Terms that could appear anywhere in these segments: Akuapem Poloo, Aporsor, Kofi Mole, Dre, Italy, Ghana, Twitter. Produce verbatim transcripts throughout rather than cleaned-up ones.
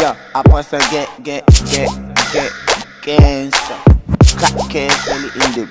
Yo, Aporsor get, get, get, get cancer. Crack carefully in the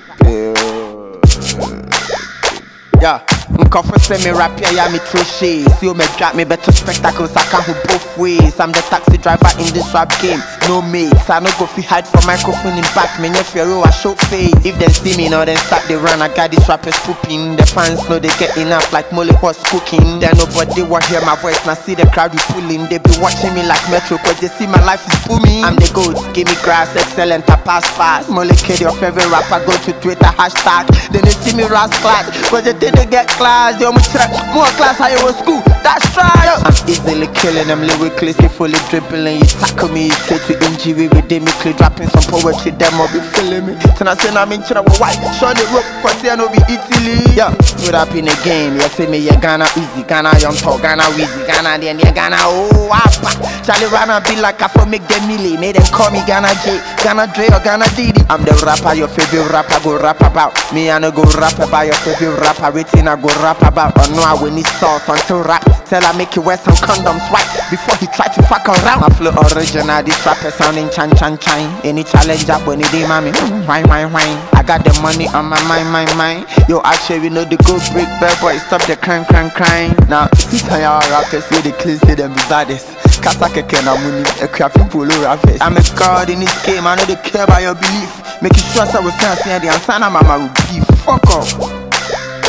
bill. Yo, I'm confessing me rap here, yeah, me true shit. See you me drop me better spectacles, I can't hold both ways. I'm the taxi driver in this rap game, no mates. I no go fi hide for microphone in back, me nephew I show face. If they see me now, then start the run, I got these rappers pooping. The fans know they get enough like Mole was cooking. Then nobody will hear my voice, now see the crowd refooling. They be watching me like Metro, cause they see my life is booming. I'm the GOAT, give me grass, excellent, I pass fast. Mole K, your favorite rapper, go to Twitter, hashtag. Then they see me ras class, cause they think they get class. They almost track, more class, higher was school, that's right. I'm easily killing them lyrically, fully dribbling. You tackle me, you straight to injury with demically dropping some poetry, them all be feeling me. Then I say I'm in trouble, why? Show the rope, cause I know be Italy. Yeah, put up in the game, you see me, you Ghana easy, Ghana young talk, Ghana wheezy, Ghana then, you Ghana oh, apa. Charlie Rana be like I for make them melee, make them call me Ghana J, Ghana Dre or Ghana Didi. I'm the rapper, your favorite rapper, go rap about. Me, I no go rap about your favorite rapper, waiting I go rap about. But no, I will need sauce until rap, tell I make you wear some condoms white before he try to fuck around. My flow original, this rapper sounding chan chan chan. Any challenge up when it dey mommy, whine whine whine. I got the money on my mind, mind, mind. Yo, actually we know the go break bell boy, stop the crime, crime, crime. Now, if you tell y'all rappers, we the clean, say them be baddest. Kasa keke na muni, Akuapem Poloo rappers. I'm a god in this game, I know they care about your belief. Make you trust I was not saying the answer, now mama will be. Fuck off.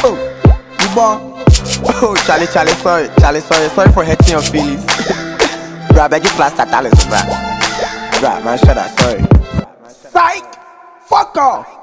Oh, you born. Oh, Charlie, Charlie, sorry, Charlie, sorry, sorry for hurting your feelings. Bruh, beg you plaster talents, bruh. Bruh, man, shut up, sorry. Psych! Fuck off!